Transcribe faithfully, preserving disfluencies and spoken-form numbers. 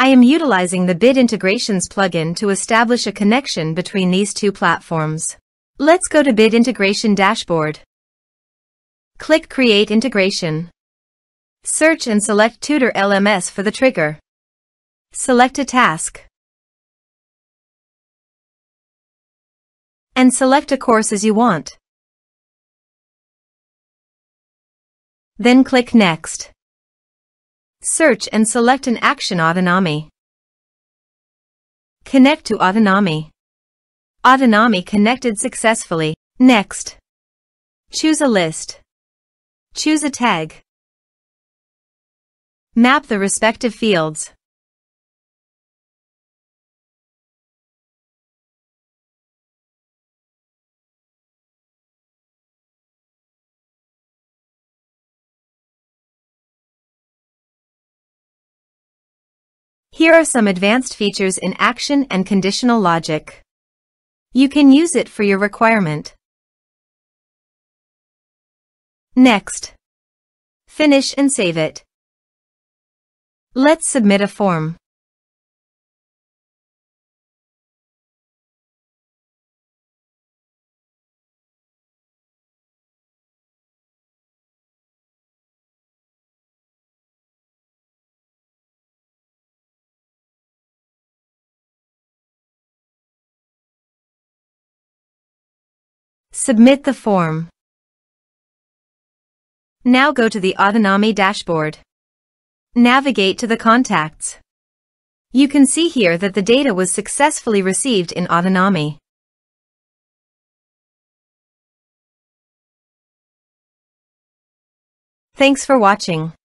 I am utilizing the Bit Integrations plugin to establish a connection between these two platforms. Let's go to Bit Integration Dashboard. Click Create Integration. Search and select Tutor L M S for the trigger. Select a task. And select a course as you want. Then click Next. Search and select an action Autonami. Connect to Autonami. Autonami connected successfully. Next. Choose a list. Choose a tag. Map the respective fields. Here are some advanced features in action and conditional logic. You can use it for your requirement. Next. Finish and save it. Let's submit a form. Submit the form. Now go to the Autonami dashboard. Navigate to the contacts. You can see here that the data was successfully received in Autonami. Thanks for watching.